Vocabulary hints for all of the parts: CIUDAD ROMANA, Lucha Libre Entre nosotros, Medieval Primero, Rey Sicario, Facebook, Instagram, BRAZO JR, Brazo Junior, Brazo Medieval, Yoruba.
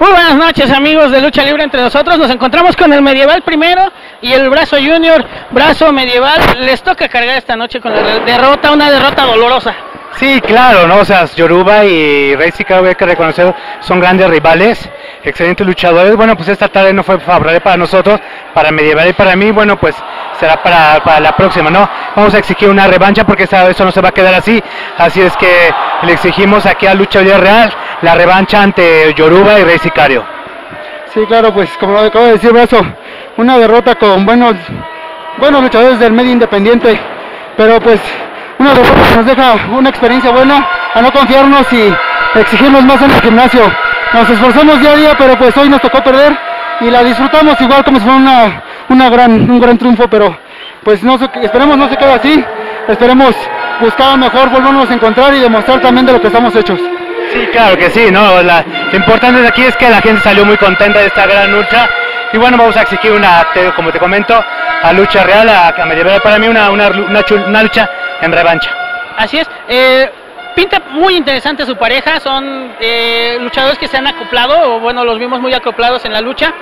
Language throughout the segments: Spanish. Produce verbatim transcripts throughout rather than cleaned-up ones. Muy buenas noches, amigos de Lucha Libre Entre Nosotros. Nos encontramos con el Medieval Primero y el Brazo Junior. Brazo Medieval, les toca cargar esta noche con la derrota, una derrota dolorosa. Sí, claro, ¿no? O sea, Yoruba y Rey Sicario, hay que reconocer, son grandes rivales, excelentes luchadores. Bueno, pues esta tarde no fue favorable para nosotros, para Medieval y para mí. Bueno, pues será para, para la próxima, ¿no? Vamos a exigir una revancha porque esta vez eso no se va a quedar así. Así es que le exigimos aquí a Lucha Libre Real la revancha ante Yoruba y Rey Sicario. Sí, claro, pues como lo acabo de decir, Brazo, una derrota con buenos, buenos luchadores del medio independiente, pero pues una derrota que nos deja una experiencia buena a no confiarnos y exigirnos más en el gimnasio. Nos esforzamos día a día, pero pues hoy nos tocó perder y la disfrutamos igual como si fuera una, una gran, un gran triunfo, pero pues no, esperemos no se quede así, esperemos buscar mejor, volvernos a encontrar y demostrar también de lo que estamos hechos. Sí, claro que sí, ¿no? La, lo importante de aquí es que la gente salió muy contenta de esta gran lucha. Y bueno, vamos a exigir una, te, como te comento, a Lucha Real, a, a Medieval, para mí una, una, una, chul, una lucha en revancha. Así es, eh, pinta muy interesante su pareja, son eh, luchadores que se han acoplado, o bueno, los vimos muy acoplados en la lucha.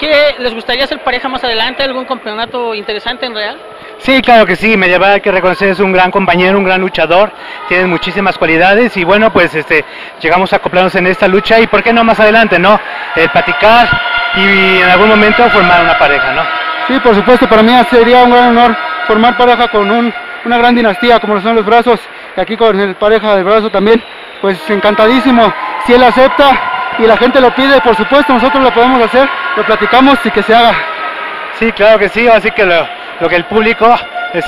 ¿Qué les gustaría ser pareja más adelante? ¿Algún campeonato interesante en Real? Sí, claro que sí, Medieval, hay que reconocer, es un gran compañero, un gran luchador, tiene muchísimas cualidades y bueno, pues este, llegamos a acoplarnos en esta lucha y por qué no más adelante, ¿no? El platicar y en algún momento formar una pareja, ¿no? Sí, por supuesto, para mí sería un gran honor formar pareja con un, una gran dinastía como son los Brazos, y aquí con el pareja del Brazo también, pues encantadísimo, si él acepta y la gente lo pide, por supuesto, nosotros lo podemos hacer, lo platicamos y que se haga. Sí, claro que sí, así que lo, lo que el público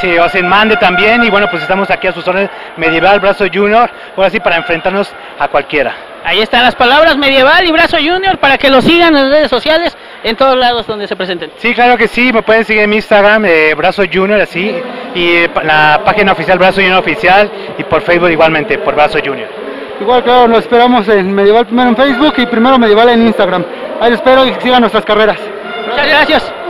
se, o se mande también, y bueno, pues estamos aquí a sus órdenes, Medieval, Brazo Junior, ahora sí para enfrentarnos a cualquiera. Ahí están las palabras, Medieval y Brazo Junior, para que lo sigan en las redes sociales, en todos lados donde se presenten. Sí, claro que sí, me pueden seguir en mi Instagram, eh, Brazo Junior, así, y la página oficial, Brazo Junior Oficial, y por Facebook igualmente, por Brazo Junior. Igual, claro, nos esperamos en Medieval Primero en Facebook y Primero Medieval en Instagram. Ahí espero y sigan nuestras carreras. Muchas gracias.